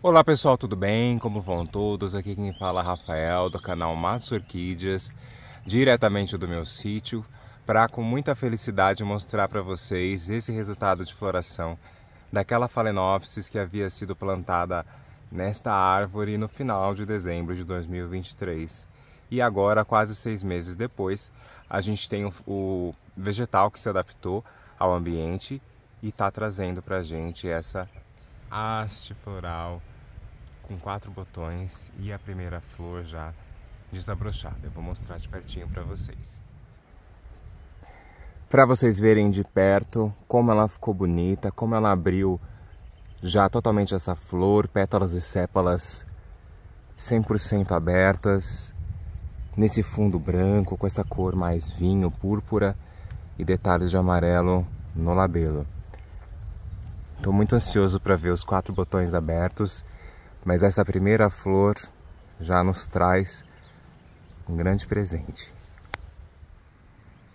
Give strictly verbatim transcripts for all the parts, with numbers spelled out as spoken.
Olá pessoal, tudo bem? Como vão todos? Aqui quem fala é Rafael do canal Matos Orquídeas, diretamente do meu sítio, para com muita felicidade mostrar para vocês esse resultado de floração daquela Phalaenopsis que havia sido plantada nesta árvore no final de dezembro de dois mil e vinte e três. E agora, quase seis meses depois, a gente tem o vegetal que se adaptou ao ambiente e está trazendo para a gente essa haste floral com quatro botões e a primeira flor já desabrochada. Eu vou mostrar de pertinho para vocês. Para vocês verem de perto como ela ficou bonita, como ela abriu já totalmente essa flor, pétalas e sépalas cem por cento abertas, nesse fundo branco, com essa cor mais vinho, púrpura e detalhes de amarelo no labelo. Estou muito ansioso para ver os quatro botões abertos, mas essa primeira flor já nos traz um grande presente.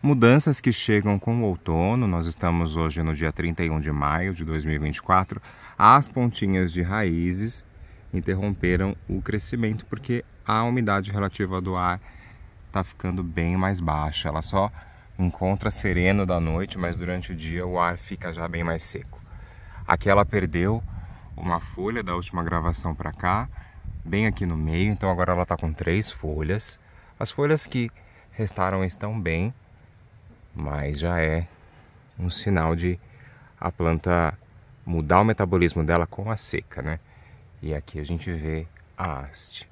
Mudanças que chegam com o outono. Nós estamos hoje no dia trinta e um de maio de dois mil e vinte e quatro. As pontinhas de raízes interromperam o crescimento porque a umidade relativa do ar está ficando bem mais baixa. Ela só encontra sereno da noite, mas durante o dia o ar fica já bem mais seco. Aqui ela perdeu uma folha da última gravação para cá, bem aqui no meio, então agora ela está com três folhas. As folhas que restaram estão bem, mas já é um sinal de a planta mudar o metabolismo dela com a seca, né? E aqui a gente vê a haste.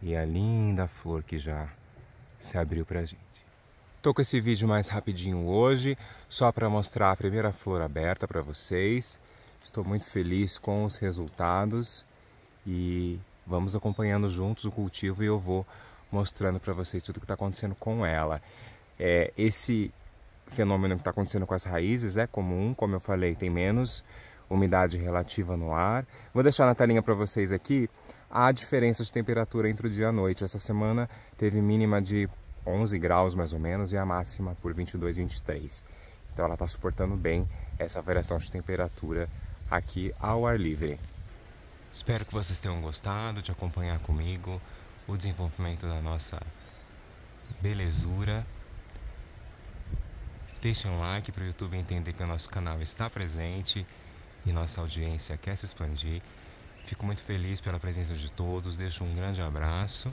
E a linda flor que já se abriu para a gente. Tô com esse vídeo mais rapidinho hoje, só para mostrar a primeira flor aberta para vocês. Estou muito feliz com os resultados e vamos acompanhando juntos o cultivo e eu vou mostrando para vocês tudo o que está acontecendo com ela. É, esse fenômeno que está acontecendo com as raízes é comum, como eu falei, tem menos umidade relativa no ar. Vou deixar na telinha para vocês aqui a diferença de temperatura entre o dia e a noite. Essa semana teve mínima de onze graus mais ou menos e a máxima por vinte e dois, vinte e três. Então ela está suportando bem essa variação de temperatura aqui ao ar livre. Espero que vocês tenham gostado de acompanhar comigo o desenvolvimento da nossa belezura. Deixem um like para o YouTube entender que o nosso canal está presente e nossa audiência quer se expandir. Fico muito feliz pela presença de todos, deixo um grande abraço.